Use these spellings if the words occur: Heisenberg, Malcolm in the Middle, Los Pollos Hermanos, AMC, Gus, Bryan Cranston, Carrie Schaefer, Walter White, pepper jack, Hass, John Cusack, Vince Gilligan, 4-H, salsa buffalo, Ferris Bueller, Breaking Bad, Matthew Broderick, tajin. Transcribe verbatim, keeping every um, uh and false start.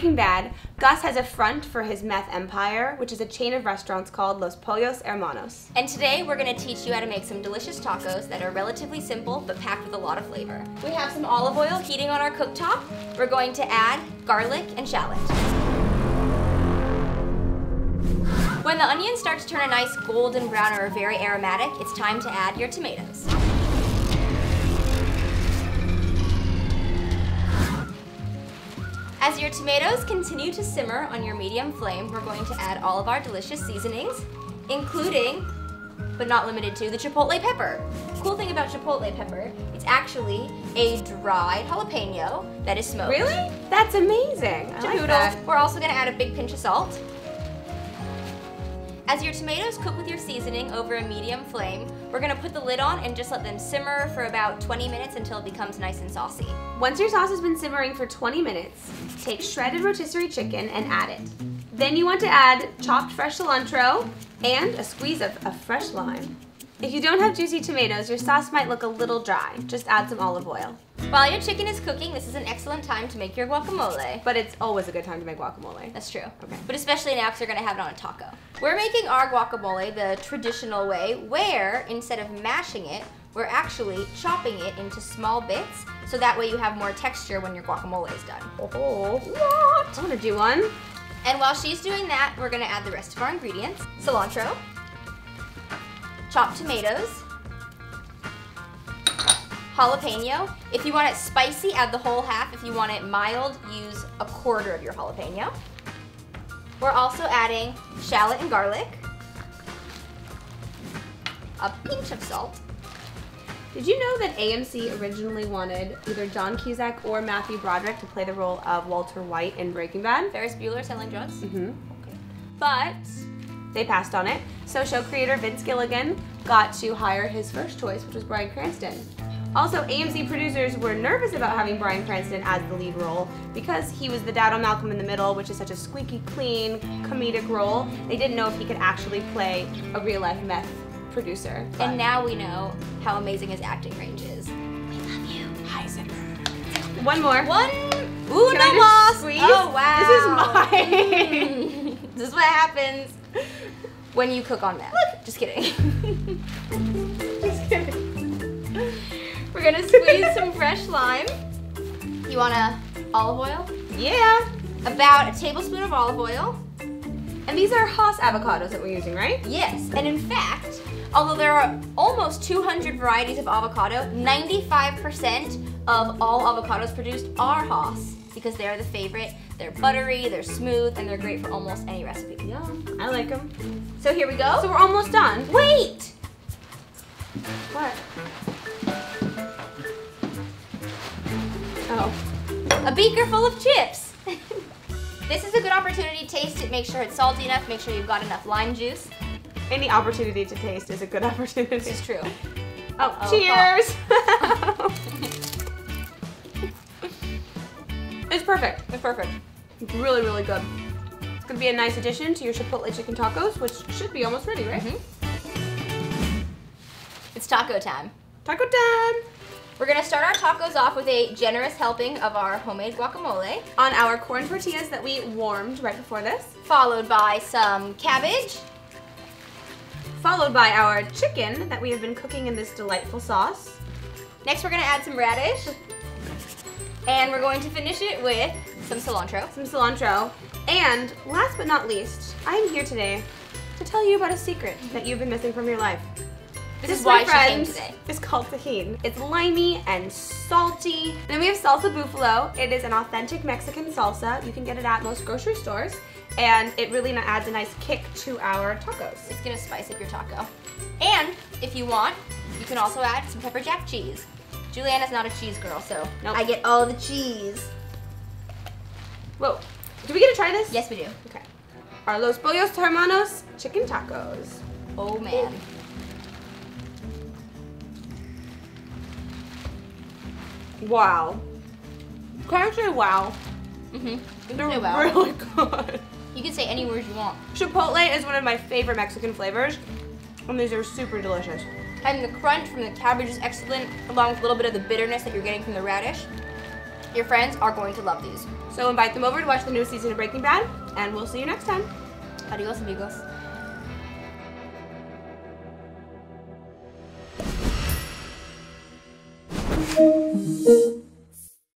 Breaking Bad, Gus has a front for his meth empire, which is a chain of restaurants called Los Pollos Hermanos. And today we're going to teach you how to make some delicious tacos that are relatively simple but packed with a lot of flavor. We have some olive oil heating on our cooktop. We're going to add garlic and shallot. When the onions start to turn a nice golden brown or very aromatic, it's time to add your tomatoes. As your tomatoes continue to simmer on your medium flame, we're going to add all of our delicious seasonings, including, but not limited to, the chipotle pepper. Cool thing about chipotle pepper, it's actually a dried jalapeno that is smoked. Really? That's amazing. I like that. We're also gonna add a big pinch of salt. As your tomatoes cook with your seasoning over a medium flame, we're gonna put the lid on and just let them simmer for about twenty minutes until it becomes nice and saucy. Once your sauce has been simmering for twenty minutes, take shredded rotisserie chicken and add it. Then you want to add chopped fresh cilantro and a squeeze of a fresh lime. If you don't have juicy tomatoes, your sauce might look a little dry. Just add some olive oil. While your chicken is cooking, this is an excellent time to make your guacamole. But it's always a good time to make guacamole. That's true. Okay. But especially now because you're gonna have it on a taco. We're making our guacamole the traditional way, where instead of mashing it, we're actually chopping it into small bits, so that way you have more texture when your guacamole is done. Oh, what? I wanna do one. And while she's doing that, we're gonna add the rest of our ingredients. Cilantro, chopped tomatoes, jalapeno. If you want it spicy, add the whole half. If you want it mild, use a quarter of your jalapeno. We're also adding shallot and garlic, a pinch of salt. Did you know that A M C originally wanted either John Cusack or Matthew Broderick to play the role of Walter White in Breaking Bad? Ferris Bueller selling drugs? Mm-hmm. Okay. But they passed on it, so show creator Vince Gilligan got to hire his first choice, which was Bryan Cranston. Also, A M C producers were nervous about having Bryan Cranston as the lead role because he was the dad on Malcolm in the Middle, which is such a squeaky clean, comedic role. They didn't know if he could actually play a real-life meth producer. But. And now we know how amazing his acting range is. We love you, Heisenberg. One more. One. Ooh, no loss. Squeeze? Oh, wow. This is mine. Mm. This is what happens when you cook on meth. Look. Just kidding. Just kidding. We're gonna squeeze some fresh lime. You wanna olive oil? Yeah. About a tablespoon of olive oil. And these are Hass avocados that we're using, right? Yes, and in fact, although there are almost two hundred varieties of avocado, ninety-five percent of all avocados produced are Hass, because they're the favorite. They're buttery, they're smooth, and they're great for almost any recipe. Yeah, I like them. So here we go. So we're almost done. Wait! What? Oh. A beaker full of chips. This is a good opportunity to taste it. Make sure it's salty enough. Make sure you've got enough lime juice. Any opportunity to taste is a good opportunity. It's true. Oh, oh cheers! Oh. It's perfect. It's perfect. It's really, really good. It's gonna be a nice addition to your chipotle chicken tacos, which should be almost ready, right? Mm-hmm. It's taco time. Taco time! We're gonna start our tacos off with a generous helping of our homemade guacamole on our corn tortillas that we warmed right before this, followed by some cabbage, followed by our chicken that we have been cooking in this delightful sauce. Next, we're gonna add some radish. And we're going to finish it with some cilantro. Some cilantro. And last but not least, I'm here today to tell you about a secret that you've been missing from your life. This, this is why friends, she came today. It's called tajin. It's limey and salty. And then we have salsa buffalo. It is an authentic Mexican salsa. You can get it at most grocery stores. And it really adds a nice kick to our tacos. It's gonna spice up your taco. And if you want, you can also add some pepper jack cheese. Juliana's not a cheese girl, so nope. I get all the cheese. Whoa, do we get to try this? Yes, we do. Okay. Our Los Pollos Hermanos chicken tacos. Oh man. Ooh. Wow. Can I say wow? Mm-hmm. You can They're say wow. Really good. You can say any words you want. Chipotle is one of my favorite Mexican flavors, and these are super delicious. And the crunch from the cabbage is excellent, along with a little bit of the bitterness that you're getting from the radish. Your friends are going to love these. So invite them over to watch the new season of Breaking Bad, and we'll see you next time. Adios, amigos.